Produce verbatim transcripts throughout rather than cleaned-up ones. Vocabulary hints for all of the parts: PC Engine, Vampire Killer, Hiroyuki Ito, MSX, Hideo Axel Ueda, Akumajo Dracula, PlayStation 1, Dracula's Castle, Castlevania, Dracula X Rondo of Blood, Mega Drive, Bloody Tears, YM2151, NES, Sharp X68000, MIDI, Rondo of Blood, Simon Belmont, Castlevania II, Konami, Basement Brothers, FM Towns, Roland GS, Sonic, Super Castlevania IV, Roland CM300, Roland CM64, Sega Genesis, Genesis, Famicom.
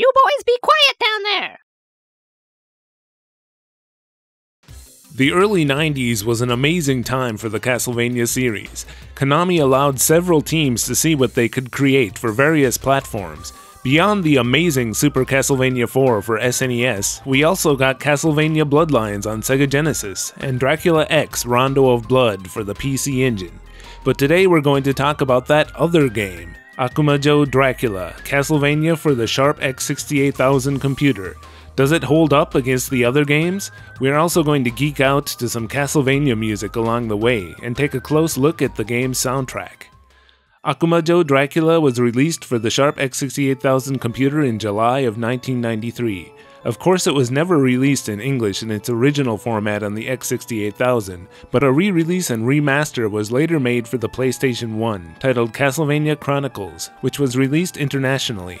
You boys be quiet down there! The early nineties was an amazing time for the Castlevania series. Konami allowed several teams to see what they could create for various platforms. Beyond the amazing Super Castlevania four for S N E S, we also got Castlevania Bloodlines on Sega Genesis, and Dracula X Rondo of Blood for the P C Engine. But today we're going to talk about that other game, Akumajo Dracula, Castlevania for the Sharp X sixty-eight thousand computer. Does it hold up against the other games? We're also going to geek out to some Castlevania music along the way, and take a close look at the game's soundtrack. Akumajo Dracula was released for the Sharp X sixty-eight thousand computer in July of nineteen ninety-three. Of course, it was never released in English in its original format on the X sixty-eight thousand, but a re-release and remaster was later made for the PlayStation one, titled Castlevania Chronicles, which was released internationally.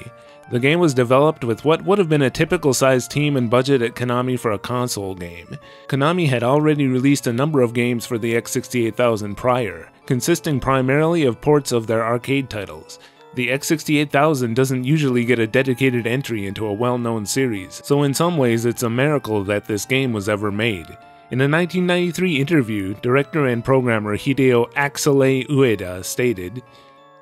The game was developed with what would have been a typical sized team and budget at Konami for a console game. Konami had already released a number of games for the X sixty-eight thousand prior, consisting primarily of ports of their arcade titles. The X sixty-eight thousand doesn't usually get a dedicated entry into a well-known series, so in some ways it's a miracle that this game was ever made. In a nineteen ninety-three interview, director and programmer Hideo Axel Ueda stated,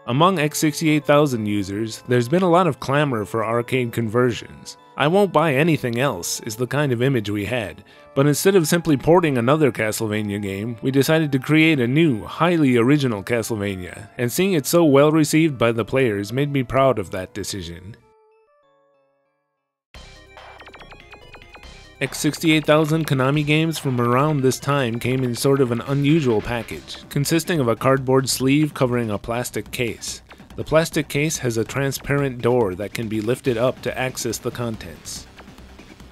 "Among X sixty-eight thousand users, there's been a lot of clamor for arcade conversions. I won't buy anything else, is the kind of image we had. But instead of simply porting another Castlevania game, we decided to create a new, highly original Castlevania, and seeing it so well received by the players made me proud of that decision." X sixty-eight thousand Konami games from around this time came in sort of an unusual package, consisting of a cardboard sleeve covering a plastic case. The plastic case has a transparent door that can be lifted up to access the contents.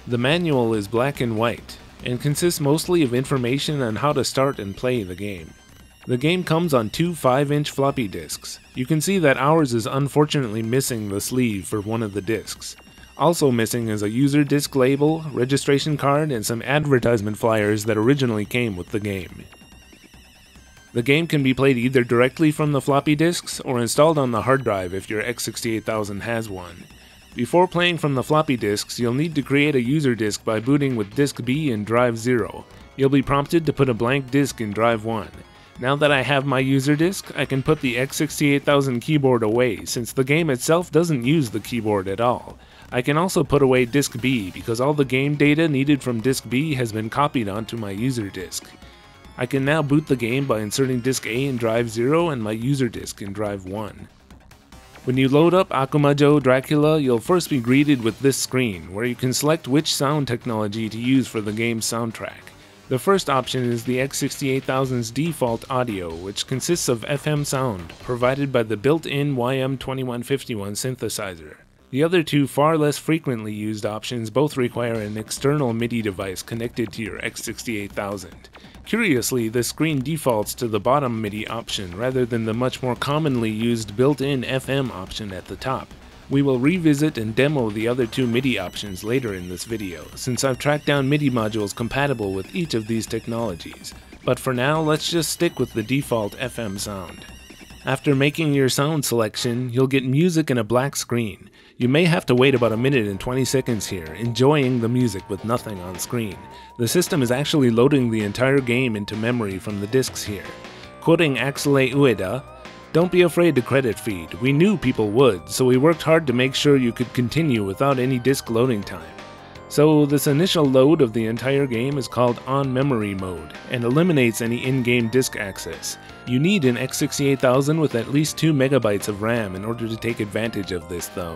The manual is black and white, and consists mostly of information on how to start and play the game. The game comes on two five inch floppy disks. You can see that ours is unfortunately missing the sleeve for one of the disks. Also missing is a user disc label, registration card, and some advertisement flyers that originally came with the game. The game can be played either directly from the floppy disks or installed on the hard drive if your X sixty-eight thousand has one. Before playing from the floppy disks, you'll need to create a user disk by booting with disk B in drive zero. You'll be prompted to put a blank disk in drive one. Now that I have my user disk, I can put the X sixty-eight thousand keyboard away since the game itself doesn't use the keyboard at all. I can also put away disk B because all the game data needed from disk B has been copied onto my user disk. I can now boot the game by inserting disk A in drive zero and my user disk in drive one. When you load up Akumajo Dracula, you'll first be greeted with this screen, where you can select which sound technology to use for the game's soundtrack. The first option is the X sixty-eight thousand's default audio, which consists of F M sound, provided by the built-in Y M twenty-one fifty-one synthesizer. The other two far less frequently used options both require an external MIDI device connected to your X sixty-eight thousand. Curiously, the screen defaults to the bottom MIDI option rather than the much more commonly used built-in F M option at the top. We will revisit and demo the other two MIDI options later in this video, since I've tracked down MIDI modules compatible with each of these technologies. But for now, let's just stick with the default F M sound. After making your sound selection, you'll get music and a black screen. You may have to wait about a minute and twenty seconds here, enjoying the music with nothing on screen. The system is actually loading the entire game into memory from the discs here. Quoting Axel Ueda, "Don't be afraid to credit feed. We knew people would, so we worked hard to make sure you could continue without any disk loading time." So this initial load of the entire game is called on-memory mode, and eliminates any in-game disk access. You need an X sixty-eight thousand with at least two megabytes of RAM in order to take advantage of this though.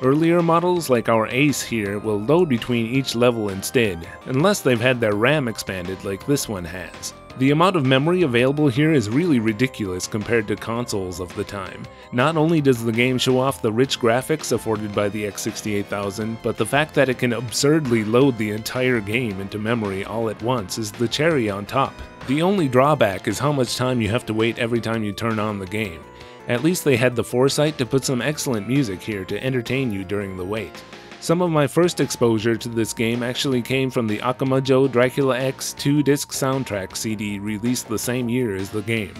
Earlier models, like our Ace here, will load between each level instead, unless they've had their RAM expanded like this one has. The amount of memory available here is really ridiculous compared to consoles of the time. Not only does the game show off the rich graphics afforded by the X sixty-eight thousand, but the fact that it can absurdly load the entire game into memory all at once is the cherry on top. The only drawback is how much time you have to wait every time you turn on the game. At least they had the foresight to put some excellent music here to entertain you during the wait. Some of my first exposure to this game actually came from the Akumajo Dracula X two disc soundtrack C D released the same year as the game.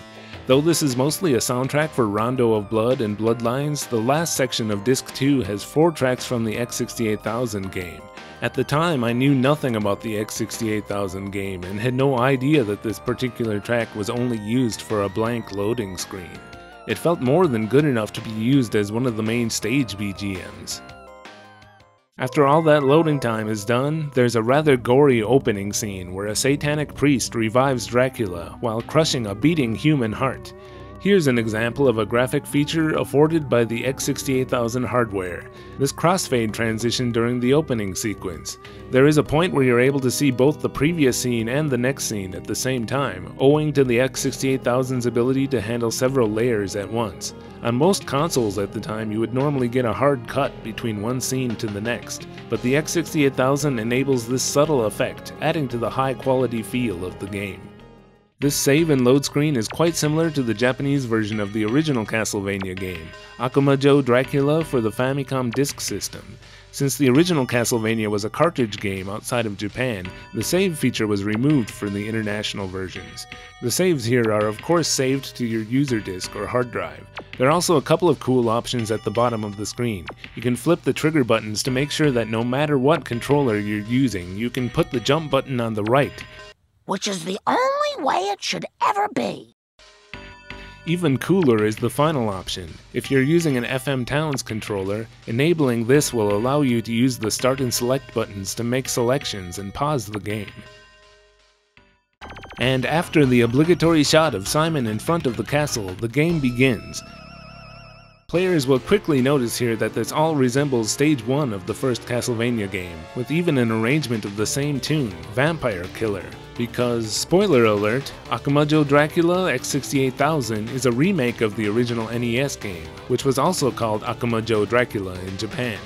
Though this is mostly a soundtrack for Rondo of Blood and Bloodlines, the last section of Disc two has four tracks from the X sixty-eight thousand game. At the time, I knew nothing about the X sixty-eight thousand game and had no idea that this particular track was only used for a blank loading screen. It felt more than good enough to be used as one of the main stage B G Ms. After all that loading time is done, there's a rather gory opening scene where a satanic priest revives Dracula while crushing a beating human heart. Here's an example of a graphic feature afforded by the X sixty-eight thousand hardware, this crossfade transition during the opening sequence. There is a point where you're able to see both the previous scene and the next scene at the same time, owing to the X sixty-eight thousand's ability to handle several layers at once. On most consoles at the time, you would normally get a hard cut between one scene to the next, but the X sixty-eight thousand enables this subtle effect, adding to the high-quality feel of the game. This save and load screen is quite similar to the Japanese version of the original Castlevania game, Akumajo Dracula for the Famicom Disk System. Since the original Castlevania was a cartridge game outside of Japan, the save feature was removed for the international versions. The saves here are of course saved to your user disk or hard drive. There are also a couple of cool options at the bottom of the screen. You can flip the trigger buttons to make sure that no matter what controller you're using, you can put the jump button on the right, which is the only way it should ever be. Even cooler is the final option. If you're using an F M Towns controller, enabling this will allow you to use the start and select buttons to make selections and pause the game. And after the obligatory shot of Simon in front of the castle, the game begins. Players will quickly notice here that this all resembles Stage one of the first Castlevania game, with even an arrangement of the same tune, Vampire Killer. Because, spoiler alert, Akumajo Dracula X sixty-eight thousand is a remake of the original N E S game, which was also called Akumajo Dracula in Japan.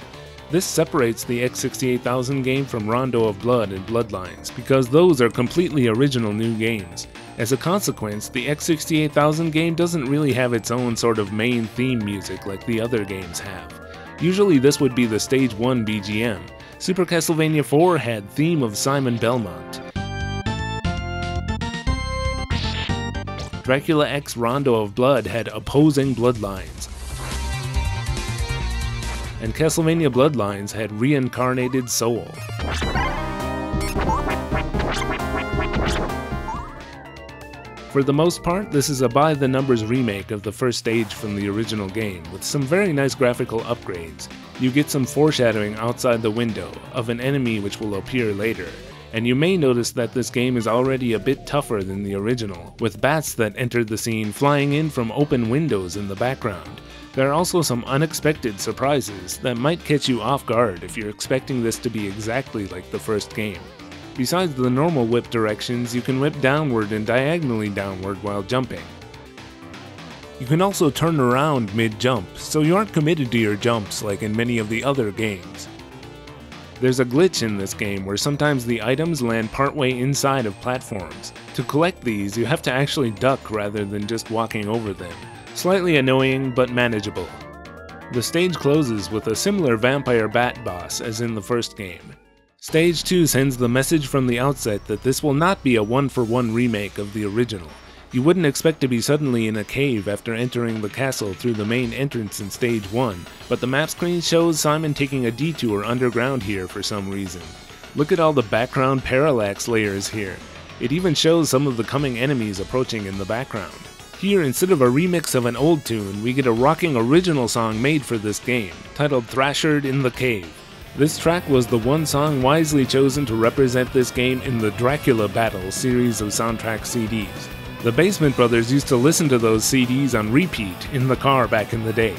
This separates the X sixty-eight thousand game from Rondo of Blood and Bloodlines, because those are completely original new games. As a consequence, the X sixty-eight thousand game doesn't really have its own sort of main theme music like the other games have. Usually this would be the Stage one B G M. Super Castlevania four had theme of Simon Belmont. Dracula X Rondo of Blood had opposing bloodlines. And Castlevania Bloodlines had reincarnated soul. For the most part, this is a by-the-numbers remake of the first stage from the original game, with some very nice graphical upgrades. You get some foreshadowing outside the window, of an enemy which will appear later, and you may notice that this game is already a bit tougher than the original, with bats that enter the scene flying in from open windows in the background. There are also some unexpected surprises that might catch you off guard if you're expecting this to be exactly like the first game. Besides the normal whip directions, you can whip downward and diagonally downward while jumping. You can also turn around mid-jump, so you aren't committed to your jumps like in many of the other games. There's a glitch in this game where sometimes the items land partway inside of platforms. To collect these, you have to actually duck rather than just walking over them. Slightly annoying, but manageable. The stage closes with a similar vampire bat boss as in the first game. Stage two sends the message from the outset that this will not be a one-for-one remake of the original. You wouldn't expect to be suddenly in a cave after entering the castle through the main entrance in Stage one, but the map screen shows Simon taking a detour underground here for some reason. Look at all the background parallax layers here. It even shows some of the coming enemies approaching in the background. Here, instead of a remix of an old tune, we get a rocking original song made for this game, titled Thrashered in the Cave. This track was the one song wisely chosen to represent this game in the Dracula Battle series of soundtrack C Ds. The Basement Brothers used to listen to those C Ds on repeat in the car back in the day.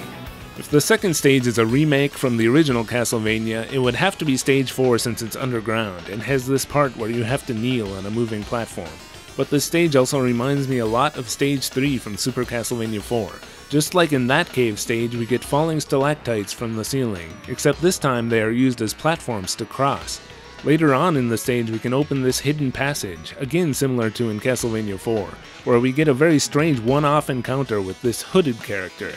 If the second stage is a remake from the original Castlevania, it would have to be Stage four since it's underground and has this part where you have to kneel on a moving platform. But this stage also reminds me a lot of Stage three from Super Castlevania four. Just like in that cave stage, we get falling stalactites from the ceiling, except this time they are used as platforms to cross. Later on in the stage, we can open this hidden passage, again similar to in Castlevania four, where we get a very strange one-off encounter with this hooded character.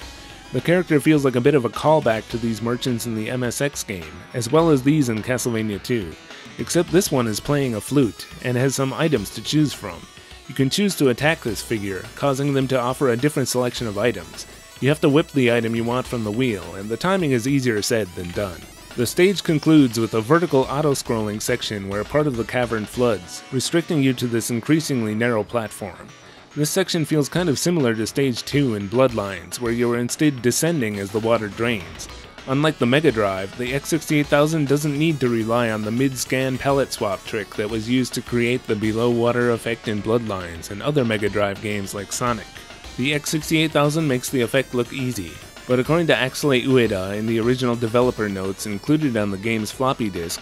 The character feels like a bit of a callback to these merchants in the M S X game, as well as these in Castlevania two, except this one is playing a flute and has some items to choose from. You can choose to attack this figure, causing them to offer a different selection of items. You have to whip the item you want from the wheel, and the timing is easier said than done. The stage concludes with a vertical auto-scrolling section where part of the cavern floods, restricting you to this increasingly narrow platform. This section feels kind of similar to Stage two in Bloodlines, where you are instead descending as the water drains. Unlike the Mega Drive, the X sixty-eight thousand doesn't need to rely on the mid-scan palette swap trick that was used to create the below-water effect in Bloodlines and other Mega Drive games like Sonic. The X sixty-eight thousand makes the effect look easy, but according to Axel Ueda in the original developer notes included on the game's floppy disk,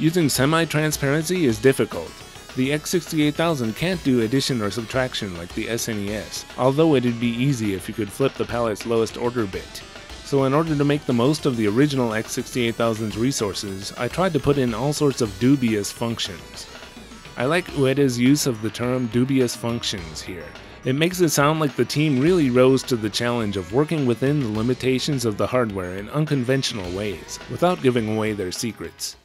using semi-transparency is difficult. The X sixty-eight thousand can't do addition or subtraction like the S N E S, although it'd be easy if you could flip the palette's lowest order bit. So in order to make the most of the original X sixty-eight thousand's resources, I tried to put in all sorts of dubious functions. I like Ueda's use of the term dubious functions here. It makes it sound like the team really rose to the challenge of working within the limitations of the hardware in unconventional ways, without giving away their secrets.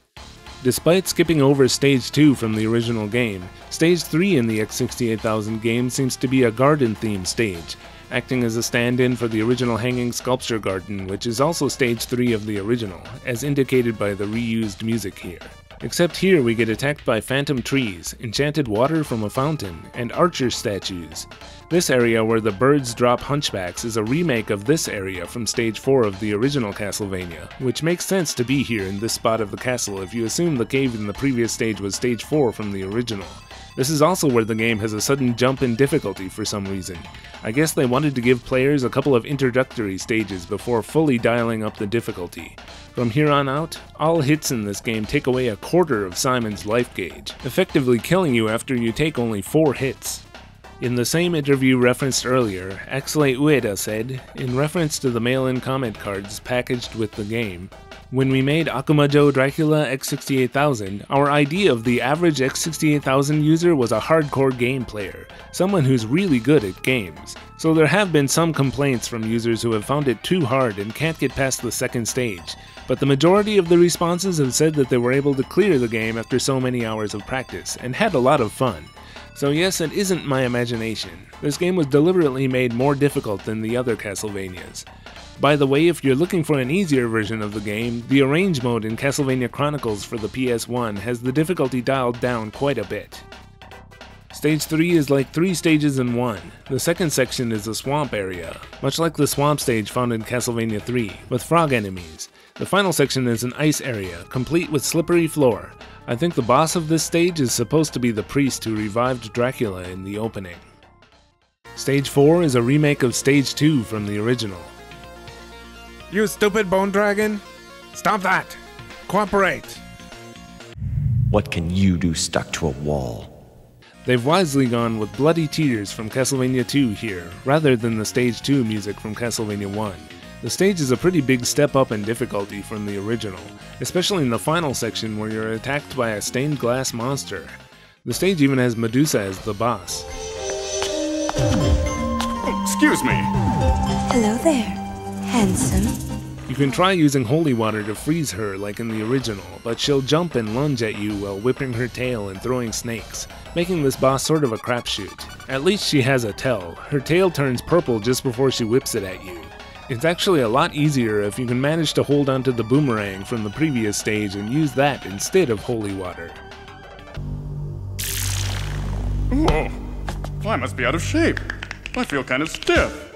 Despite skipping over Stage two from the original game, Stage three in the X sixty-eight thousand game seems to be a garden-themed stage, acting as a stand-in for the original Hanging Sculpture Garden, which is also Stage three of the original, as indicated by the reused music here. Except here we get attacked by phantom trees, enchanted water from a fountain, and archer statues. This area where the birds drop hunchbacks is a remake of this area from Stage four of the original Castlevania, which makes sense to be here in this spot of the castle if you assume the cave in the previous stage was Stage four from the original. This is also where the game has a sudden jump in difficulty for some reason. I guess they wanted to give players a couple of introductory stages before fully dialing up the difficulty. From here on out, all hits in this game take away a quarter of Simon's life gauge, effectively killing you after you take only four hits. In the same interview referenced earlier, Axel Ueda said, in reference to the mail-in comment cards packaged with the game, when we made Akumajo Dracula X sixty-eight thousand, our idea of the average X sixty-eight thousand user was a hardcore game player, someone who's really good at games. So there have been some complaints from users who have found it too hard and can't get past the second stage, but the majority of the responses have said that they were able to clear the game after so many hours of practice, and had a lot of fun. So yes, it isn't my imagination. This game was deliberately made more difficult than the other Castlevanias. By the way, if you're looking for an easier version of the game, the Arrange mode in Castlevania Chronicles for the P S one has the difficulty dialed down quite a bit. Stage three is like three stages in one. The second section is a swamp area, much like the swamp stage found in Castlevania three, with frog enemies. The final section is an ice area, complete with slippery floor. I think the boss of this stage is supposed to be the priest who revived Dracula in the opening. Stage four is a remake of Stage two from the original. You stupid bone dragon! Stop that! Cooperate! What can you do stuck to a wall? They've wisely gone with Bloody Tears from Castlevania two here, rather than the Stage two music from Castlevania one. The stage is a pretty big step up in difficulty from the original, especially in the final section where you're attacked by a stained glass monster. The stage even has Medusa as the boss. Excuse me! Hello there. Handsome. You can try using holy water to freeze her like in the original, but she'll jump and lunge at you while whipping her tail and throwing snakes, making this boss sort of a crapshoot. At least she has a tell. Her tail turns purple just before she whips it at you. It's actually a lot easier if you can manage to hold onto the boomerang from the previous stage and use that instead of holy water. Oh, I must be out of shape. I feel kind of stiff.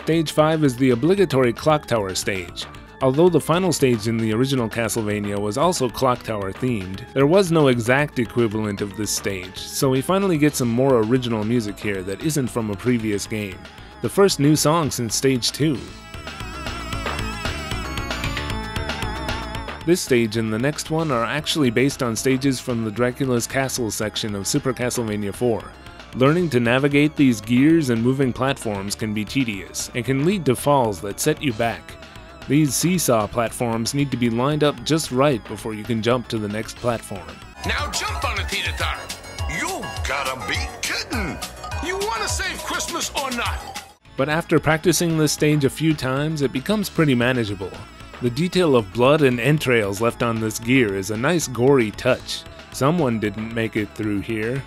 Stage five is the obligatory Clock Tower stage. Although the final stage in the original Castlevania was also Clock Tower themed, there was no exact equivalent of this stage, so we finally get some more original music here that isn't from a previous game. The first new song since Stage two. This stage and the next one are actually based on stages from the Dracula's Castle section of Super Castlevania four. Learning to navigate these gears and moving platforms can be tedious, and can lead to falls that set you back. These seesaw platforms need to be lined up just right before you can jump to the next platform. Now jump on it, Tina Tara! You gotta be kidding! You wanna save Christmas or not? But after practicing this stage a few times, it becomes pretty manageable. The detail of blood and entrails left on this gear is a nice gory touch. Someone didn't make it through here.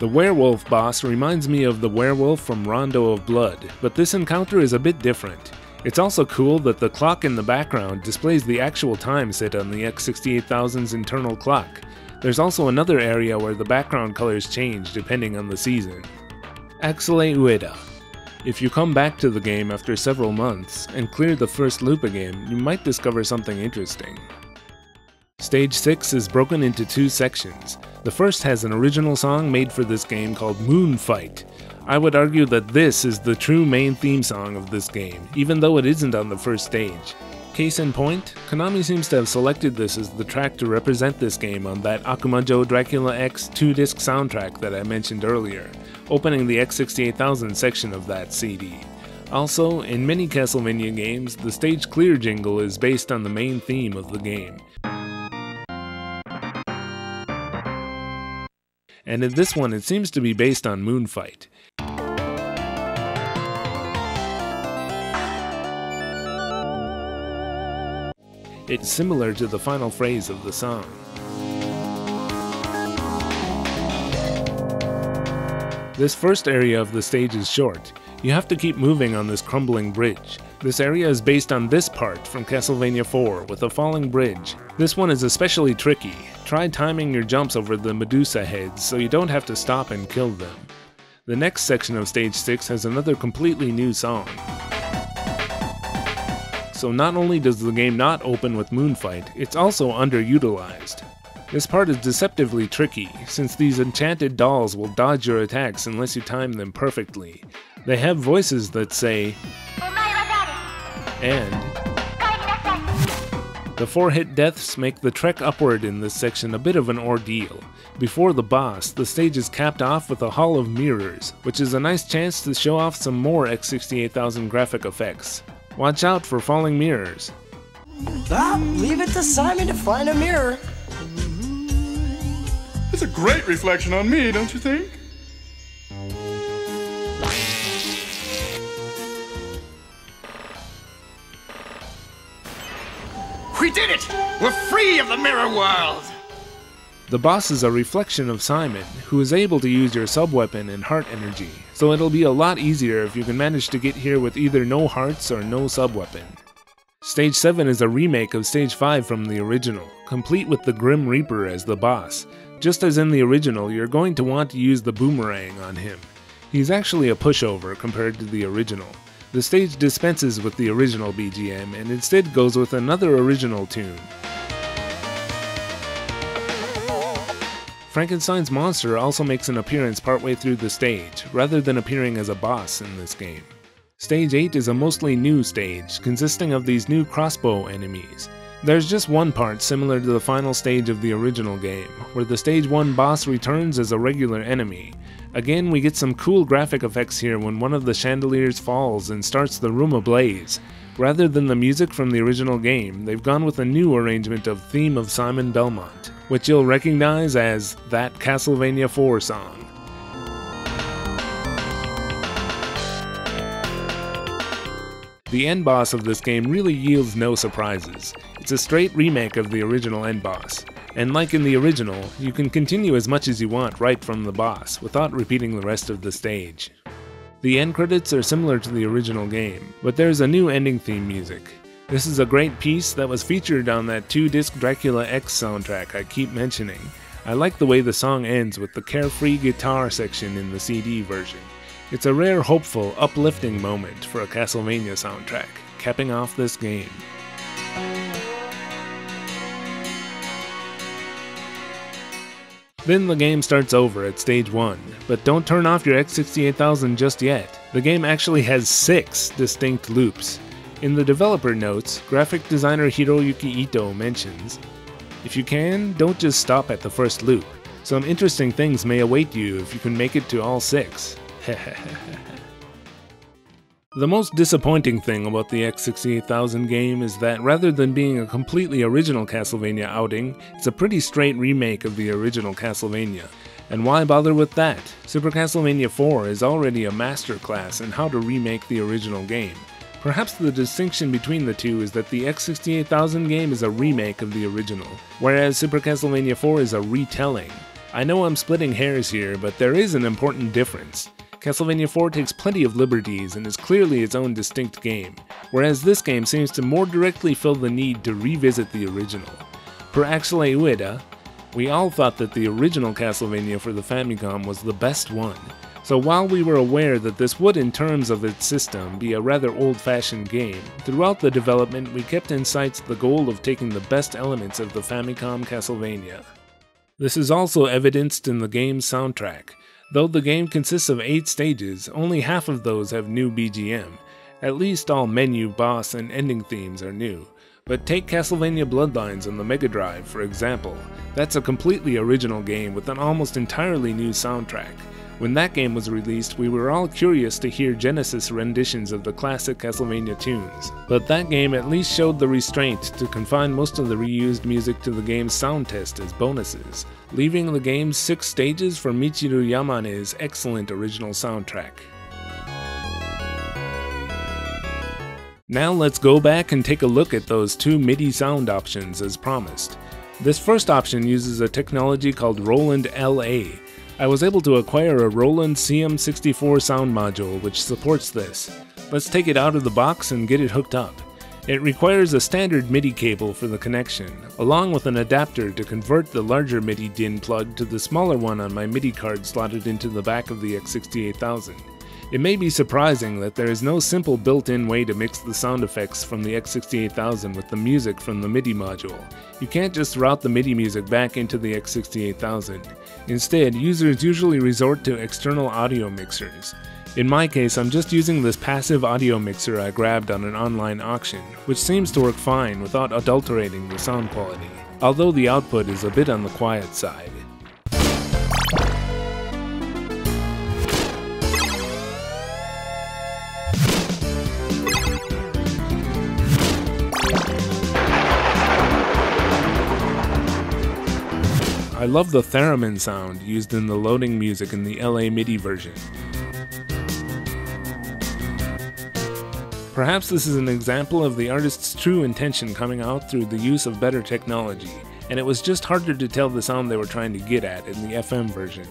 The werewolf boss reminds me of the werewolf from Rondo of Blood, but this encounter is a bit different. It's also cool that the clock in the background displays the actual time set on the X sixty-eight thousand's internal clock. There's also another area where the background colors change depending on the season. Axel Ueda. If you come back to the game after several months and clear the first loop again, you might discover something interesting. Stage six is broken into two sections. The first has an original song made for this game called Moonfight. I would argue that this is the true main theme song of this game, even though it isn't on the first stage. Case in point, Konami seems to have selected this as the track to represent this game on that Akumajo Dracula X two disc soundtrack that I mentioned earlier, opening the X sixty-eight thousand section of that C D. Also, in many Castlevania games, the stage clear jingle is based on the main theme of the game. And in this one it seems to be based on Moonfight. It's similar to the final phrase of the song. This first area of the stage is short. You have to keep moving on this crumbling bridge. This area is based on this part from Castlevania four with a falling bridge. This one is especially tricky. Try timing your jumps over the Medusa heads so you don't have to stop and kill them. The next section of stage six has another completely new song. So not only does the game not open with Moonfight, it's also underutilized. This part is deceptively tricky, since these enchanted dolls will dodge your attacks unless you time them perfectly. They have voices that say and the four hit deaths make the trek upward in this section a bit of an ordeal. Before the boss, the stage is capped off with a hall of mirrors, which is a nice chance to show off some more X sixty-eight thousand graphic effects. Watch out for falling mirrors. Ah, leave it to Simon to find a mirror. It's a great reflection on me, don't you think? We did it! We're free of the mirror world! The boss is a reflection of Simon, who is able to use your sub-weapon and heart energy, so it'll be a lot easier if you can manage to get here with either no hearts or no sub-weapon. Stage seven is a remake of Stage five from the original, complete with the Grim Reaper as the boss. Just as in the original, you're going to want to use the boomerang on him. He's actually a pushover compared to the original. The stage dispenses with the original B G M and instead goes with another original tune. Frankenstein's monster also makes an appearance partway through the stage, rather than appearing as a boss in this game. Stage eight is a mostly new stage, consisting of these new crossbow enemies. There's just one part similar to the final stage of the original game, where the Stage one boss returns as a regular enemy. Again, we get some cool graphic effects here when one of the chandeliers falls and starts the room ablaze. Rather than the music from the original game, they've gone with a new arrangement of Theme of Simon Belmont, which you'll recognize as that Castlevania four song. The end boss of this game really yields no surprises. It's a straight remake of the original end boss. And like in the original, you can continue as much as you want right from the boss, without repeating the rest of the stage. The end credits are similar to the original game, but there's a new ending theme music. This is a great piece that was featured on that two disc Dracula X soundtrack I keep mentioning. I like the way the song ends with the carefree guitar section in the C D version. It's a rare, hopeful, uplifting moment for a Castlevania soundtrack, capping off this game. Then the game starts over at stage one, but don't turn off your X sixty-eight thousand just yet. The game actually has six distinct loops. In the developer notes, graphic designer Hiroyuki Ito mentions, "If you can, don't just stop at the first loop. Some interesting things may await you if you can make it to all six." The most disappointing thing about the X sixty-eight thousand game is that rather than being a completely original Castlevania outing, it's a pretty straight remake of the original Castlevania. And why bother with that? Super Castlevania four is already a masterclass in how to remake the original game. Perhaps the distinction between the two is that the X sixty-eight thousand game is a remake of the original, whereas Super Castlevania four is a retelling. I know I'm splitting hairs here, but there is an important difference. Castlevania four takes plenty of liberties and is clearly its own distinct game, whereas this game seems to more directly feel the need to revisit the original. Per Axel Ueda, we all thought that the original Castlevania for the Famicom was the best one, so while we were aware that this would, in terms of its system, be a rather old-fashioned game, throughout the development we kept in sight the goal of taking the best elements of the Famicom Castlevania. This is also evidenced in the game's soundtrack. Though the game consists of eight stages, only half of those have new B G M. At least all menu, boss, and ending themes are new. But take Castlevania Bloodlines on the Mega Drive, for example. That's a completely original game with an almost entirely new soundtrack. When that game was released, we were all curious to hear Genesis renditions of the classic Castlevania tunes, but that game at least showed the restraint to confine most of the reused music to the game's sound test as bonuses, leaving the game's six stages for Michiru Yamane's excellent original soundtrack. Now let's go back and take a look at those two MIDI sound options as promised. This first option uses a technology called Roland L A. I was able to acquire a Roland C M sixty-four sound module which supports this. Let's take it out of the box and get it hooked up. It requires a standard MIDI cable for the connection, along with an adapter to convert the larger MIDI D I N plug to the smaller one on my MIDI card slotted into the back of the X sixty-eight thousand. It may be surprising that there is no simple built-in way to mix the sound effects from the X sixty-eight thousand with the music from the MIDI module. You can't just route the MIDI music back into the X sixty-eight thousand. Instead, users usually resort to external audio mixers. In my case, I'm just using this passive audio mixer I grabbed on an online auction, which seems to work fine without adulterating the sound quality, although the output is a bit on the quiet side. I love the theremin sound used in the loading music in the L A MIDI version. Perhaps this is an example of the artist's true intention coming out through the use of better technology, and it was just harder to tell the sound they were trying to get at in the F M version.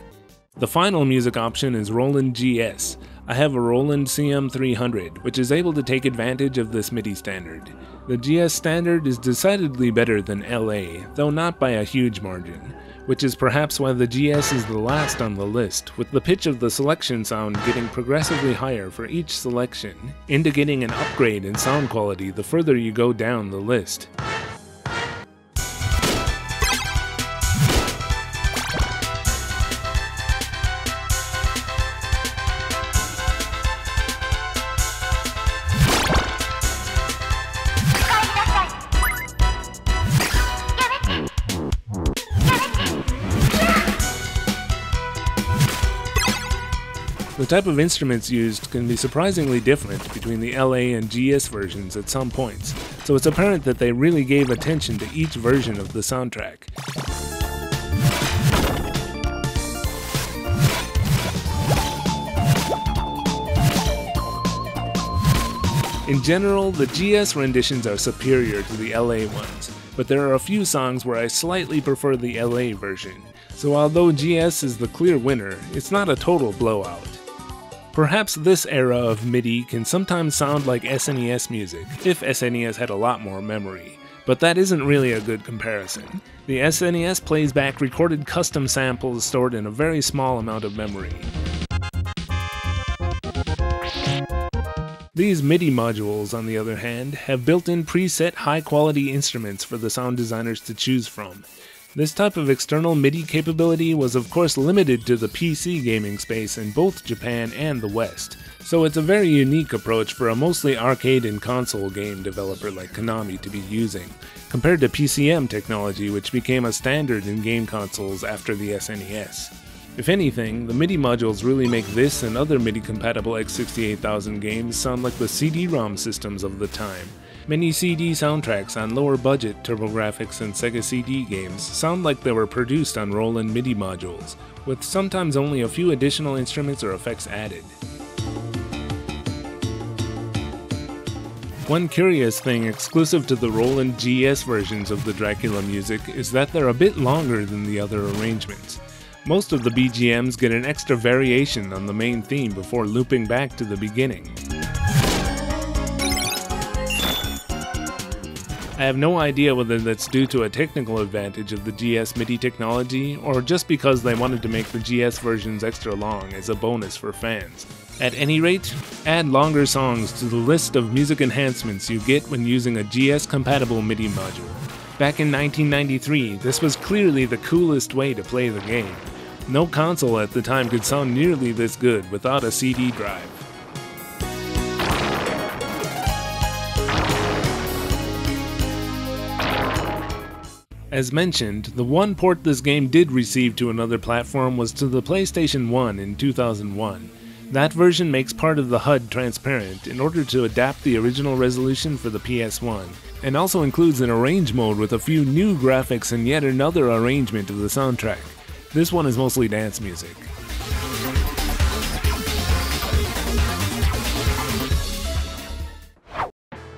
The final music option is Roland G S. I have a Roland C M three hundred, which is able to take advantage of this MIDI standard. The G S standard is decidedly better than L A, though not by a huge margin, which is perhaps why the G S is the last on the list, with the pitch of the selection sound getting progressively higher for each selection, indicating an upgrade in sound quality the further you go down the list. The type of instruments used can be surprisingly different between the L A and G S versions at some points, so it's apparent that they really gave attention to each version of the soundtrack. In general, the G S renditions are superior to the L A ones, but there are a few songs where I slightly prefer the L A version, so although G S is the clear winner, it's not a total blowout. Perhaps this era of MIDI can sometimes sound like S N E S music, if S N E S had a lot more memory, but that isn't really a good comparison. The S N E S plays back recorded custom samples stored in a very small amount of memory. These MIDI modules, on the other hand, have built-in preset high-quality instruments for the sound designers to choose from. This type of external MIDI capability was of course limited to the P C gaming space in both Japan and the West, so it's a very unique approach for a mostly arcade and console game developer like Konami to be using, compared to P C M technology which became a standard in game consoles after the S N E S. If anything, the MIDI modules really make this and other MIDI-compatible X sixty-eight thousand games sound like the C D ROM systems of the time. Many C D soundtracks on lower-budget TurboGrafx and Sega C D games sound like they were produced on Roland MIDI modules, with sometimes only a few additional instruments or effects added. One curious thing exclusive to the Roland G S versions of the Dracula music is that they're a bit longer than the other arrangements. Most of the B G Ms get an extra variation on the main theme before looping back to the beginning. I have no idea whether that's due to a technical advantage of the G S MIDI technology, or just because they wanted to make the G S versions extra long as a bonus for fans. At any rate, add longer songs to the list of music enhancements you get when using a G S-compatible MIDI module. Back in nineteen ninety-three, this was clearly the coolest way to play the game. No console at the time could sound nearly this good without a C D drive. As mentioned, the one port this game did receive to another platform was to the PlayStation one in two thousand one. That version makes part of the H U D transparent in order to adapt the original resolution for the P S one, and also includes an arrange mode with a few new graphics and yet another arrangement of the soundtrack. This one is mostly dance music.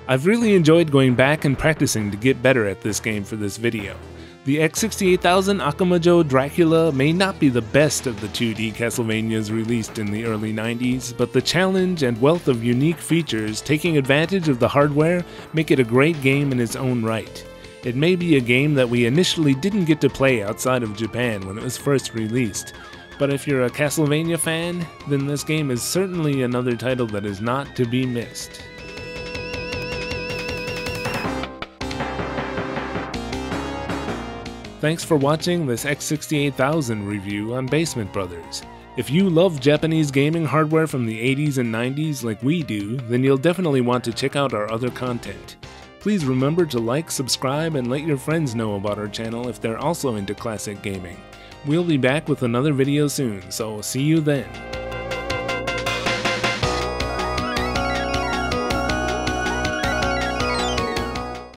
I've really enjoyed going back and practicing to get better at this game for this video. The X sixty-eight thousand Akumajo Dracula may not be the best of the two D Castlevanias released in the early nineties, but the challenge and wealth of unique features taking advantage of the hardware make it a great game in its own right. It may be a game that we initially didn't get to play outside of Japan when it was first released, but if you're a Castlevania fan, then this game is certainly another title that is not to be missed. Thanks for watching this X sixty-eight thousand review on Basement Brothers. If you love Japanese gaming hardware from the eighties and nineties like we do, then you'll definitely want to check out our other content. Please remember to like, subscribe, and let your friends know about our channel if they're also into classic gaming. We'll be back with another video soon, so see you then.